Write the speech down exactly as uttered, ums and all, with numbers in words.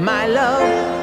my love.